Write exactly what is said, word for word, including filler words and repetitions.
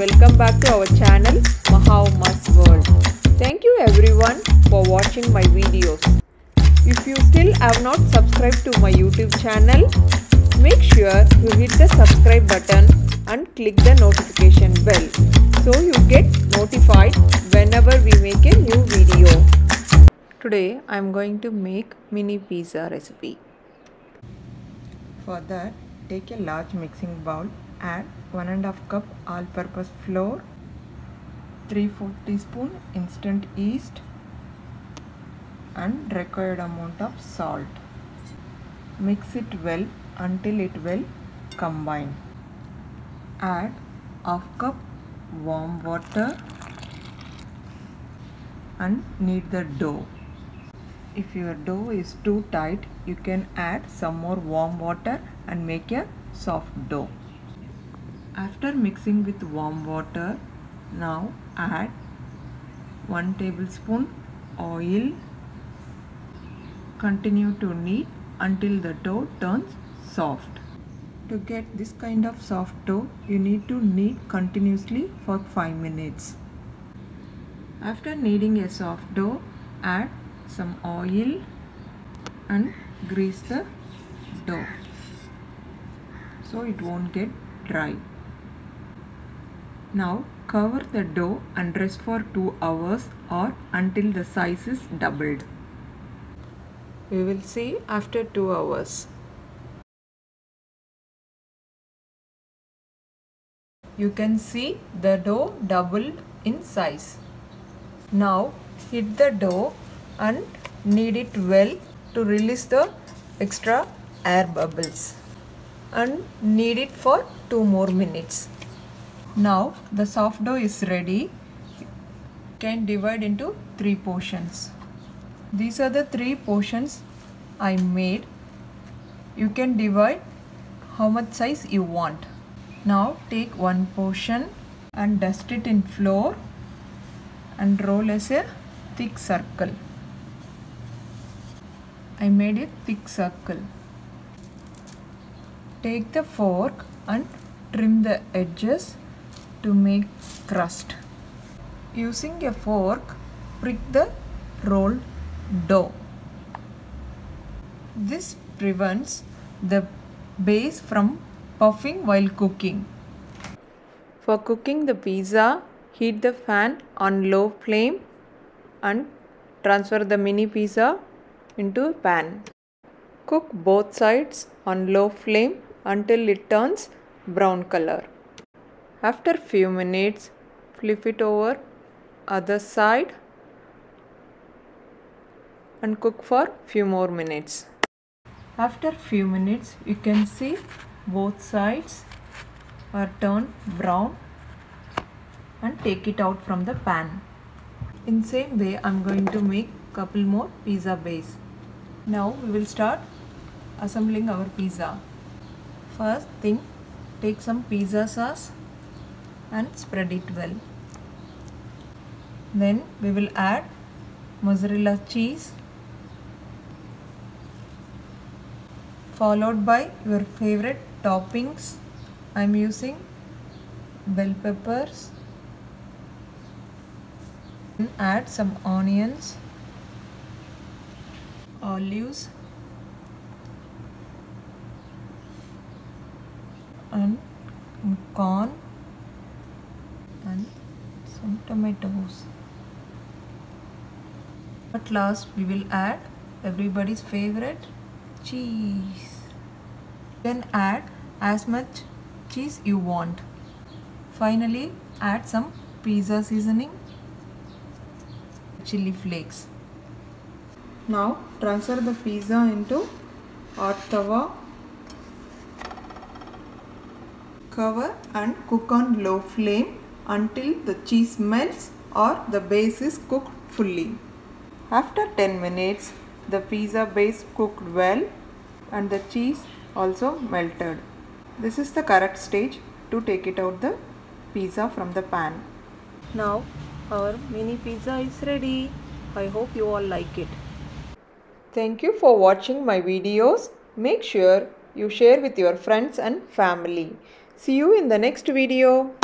welcome back to our channel MahaUma's World. Thank you everyone for watching my videos. If you still have not subscribed to my YouTube channel, make sure you hit the subscribe button and click the notification bell so you get notified whenever we make a new video. Today I am going to make mini pizza recipe. For that, take a large mixing bowl, add one and a half cup all-purpose flour, three fourth teaspoon instant yeast and required amount of salt. Mix it well until it will combine. Add half cup warm water and knead the dough. If your dough is too tight, you can add some more warm water and make a soft dough. After mixing with warm water, now add one tablespoon oil. Continue to knead until the dough turns soft. To get this kind of soft dough, you need to knead continuously for five minutes. After kneading a soft dough, add some oil and grease the dough so it won't get dry. Now cover the dough and rest for two hours or until the size is doubled. We will see after two hours. You can see the dough doubled in size. Now heat the dough and knead it well to release the extra air bubbles and knead it for two more minutes. Now the soft dough is ready. You can divide into three portions. These are the three portions I made. You can divide how much size you want. Now take one portion and dust it in flour and roll as a thick circle. I made a thick circle. Take the fork and trim the edges to make crust. Using a fork, prick the rolled dough. This prevents the base from puffing while cooking. For cooking the pizza, heat the fan on low flame and transfer the mini pizza into a pan. Cook both sides on low flame until it turns brown color. After few minutes, flip it over other side and cook for few more minutes. After few minutes, you can see both sides are turned brown and take it out from the pan. In same way, I'm going to make couple more pizza base. Now we will start assembling our pizza. First thing, take some pizza sauce and spread it well. Then we will add mozzarella cheese, followed by your favorite toppings. I am using bell peppers. And add some onions, olives and corn and some tomatoes. At last, we will add everybody's favorite cheese. Then add as much cheese you want. Finally, add some pizza seasoning, chili flakes. Now transfer the pizza into hot tawa. Cover and cook on low flame until the cheese melts or the base is cooked fully. After ten minutes, the pizza base cooked well and the cheese also melted. This is the correct stage to take it out the pizza from the pan. Now our mini pizza is ready. I hope you all like it. Thank you for watching my videos. Make sure you share with your friends and family. See you in the next video.